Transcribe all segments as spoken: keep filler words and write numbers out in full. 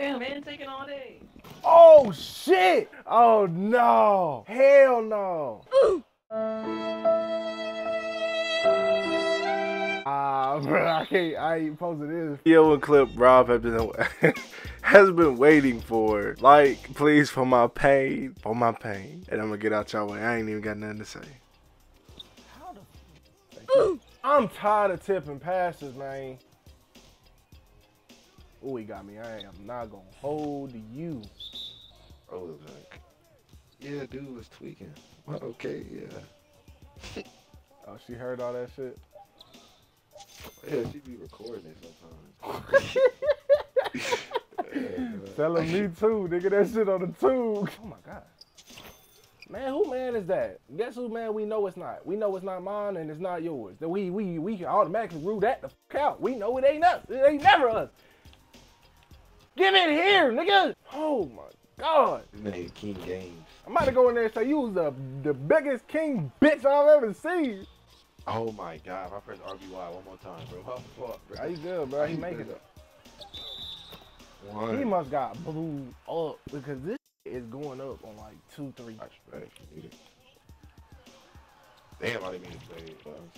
Damn, man, taking all day. Oh, shit. Oh, no. Hell no. Ooh. Ah, uh, bro, I can't, I ain't posting this. Video and clip Rob has been, has been waiting for. Like, please, for my pain, for my pain. And I'm gonna get out y'all way. I ain't even got nothing to say. How the I'm tired of tipping passes, man. Oh, he got me. I am not gonna hold you. Oh, like, yeah, dude was tweaking. Well, okay, yeah. Oh, she heard all that shit? Yeah, she be recording it sometimes. Yeah, telling me too, nigga, that shit on the tube. Oh my God. Man, who man is that? Guess who man we know it's not. We know it's not mine and it's not yours. Then we we we can automatically rule that the fuck out. We know it ain't us. It ain't never us. Get in here, nigga! Oh my God. Nigga, King James. I'm about to go in there and say you was the the biggest king bitch I've ever seen. Oh my God, my first R B Y one more time, bro. How the fuck, bro? How you good, bro? He making it. One. He must got blew up because this is going up on like two, three. Damn, I didn't mean to play it.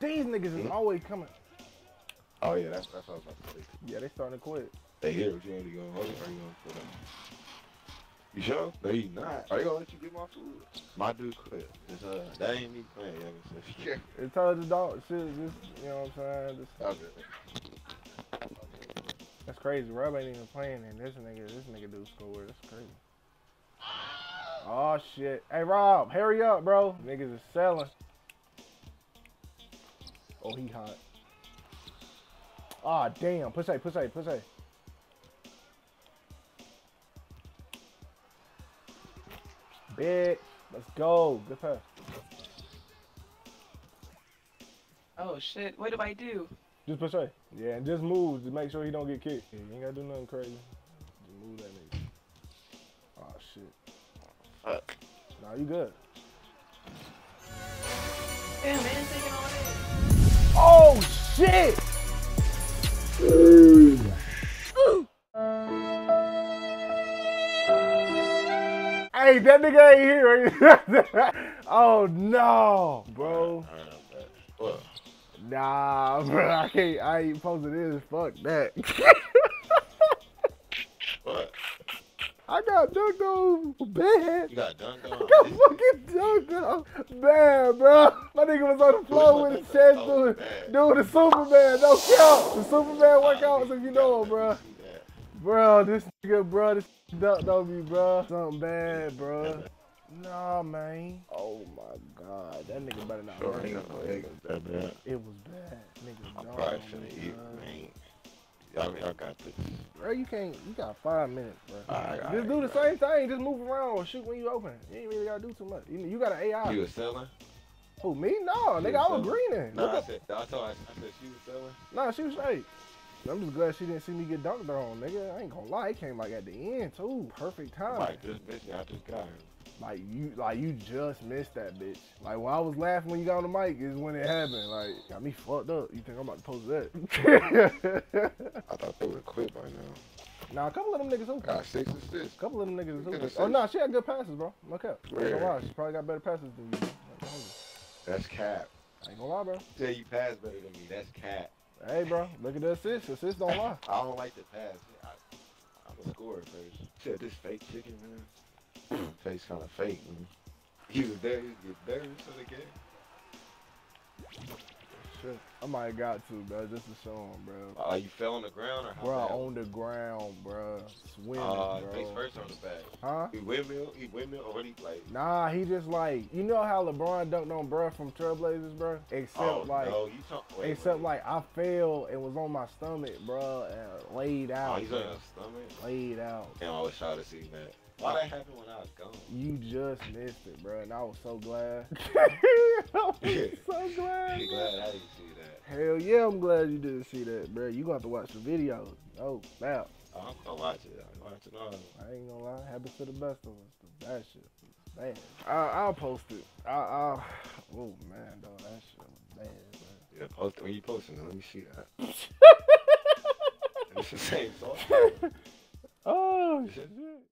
These niggas is always coming. Oh yeah, that's that's what I was about to say. Yeah, they starting to quit. They hear what you ain't going to hold it. Are you going to put You sure? No, he's not. Are you gonna let you get my food? My dude quit. It's, uh, that ain't me playing, yeah. It's told the dog shit, just, you know what I'm saying? Just, okay. That's crazy. Rob ain't even playing, and this nigga, this nigga do score. That's crazy. Oh shit. Hey Rob, hurry up, bro. Niggas is selling. Oh, he hot. Ah, oh, damn. Push A, push A, push A. Big, let's go. Good pass. Oh shit! What do I do? Just push away. Yeah, and just move to make sure he don't get kicked. You ain't gotta do nothing crazy. Just move that nigga. Oh shit. Fuck. Nah, you good. Damn, man, taking all that. Oh shit! Ooh. Hey, that nigga ain't here. Oh no, bro. Nah, bro, I can't. I ain't posting this. Fuck that. What? I got dunked on bad. You got dunked on. I got fucking dunked on bad, bro. My nigga was on the floor with his chest doing, doing the Superman. No count. The Superman workouts if you know him, bro. Bro, this nigga, bro, this dunked on me, bro. Something bad, bro. Nah, man. Oh my God, that nigga better not. Sure, ain't no egg that bad. It was bad, nigga. I'm probably finna eat, man. Y'all I got this. Bro, you can't. You got five minutes, bro. I, I, just do the same thing. Just move around or shoot when you open. You ain't really gotta do too much. You, you got an A I. You was selling. Who, me? No, nigga, I was greening. Nah, I said, I told her, I said she was selling. Nah, she was straight. I'm just glad she didn't see me get dunked on, nigga. I ain't gonna lie, it came like at the end too. Perfect time. Like just missed I just got her. Like you, like you just missed that bitch. Like while I was laughing when you got on the mic is when it happened. Like got me fucked up. You think I'm about to post that? I thought they would quit by now. Nah, a couple of them niggas who got six assists. A couple of them niggas who. Oh no, nah, she had good passes, bro. Look up. She probably got better passes than you. Like, that's cap. I ain't gonna lie, bro. Tell you pass better than me. That's cap. Hey, bro, look at the assist. Assist don't lie. I don't like the pass. I, I'm a scorer first. Said this fake chicken, man. Face kind of fake, man. He was there. He was there for the game. Shit. I might have got to, bro, just to show him, bro. Uh, you fell on the ground or how? Bro, on the ground, bro. Swim, uh, bro. Face first on the back. Huh? He windmill? He windmill or what he played? Nah, he just like, you know how LeBron dunked on bro from Trailblazers, bro? Except oh, like, no, you talk, wait, except wait. like I fell and was on my stomach, bro, and laid out. Oh, he's bro. on your stomach? Laid out. Damn, I wish I would have seen that. Why that happened when I was gone? You just missed it, bro, and I was so glad. I was yeah. so glad. I'm glad I didn't see that. Hell yeah, I'm glad you didn't see that, bro. You gonna have to watch the video. Oh, now. I'm gonna watch it. I'm gonna watch it all. I ain't gonna lie. Happens to the best of us. The bad shit was bad. I, I'll post it. I, I'll. Oh man, though, that shit was bad, bro. Yeah, post it. When you posting it, let me see that. What's the same, dog? Oh, shit.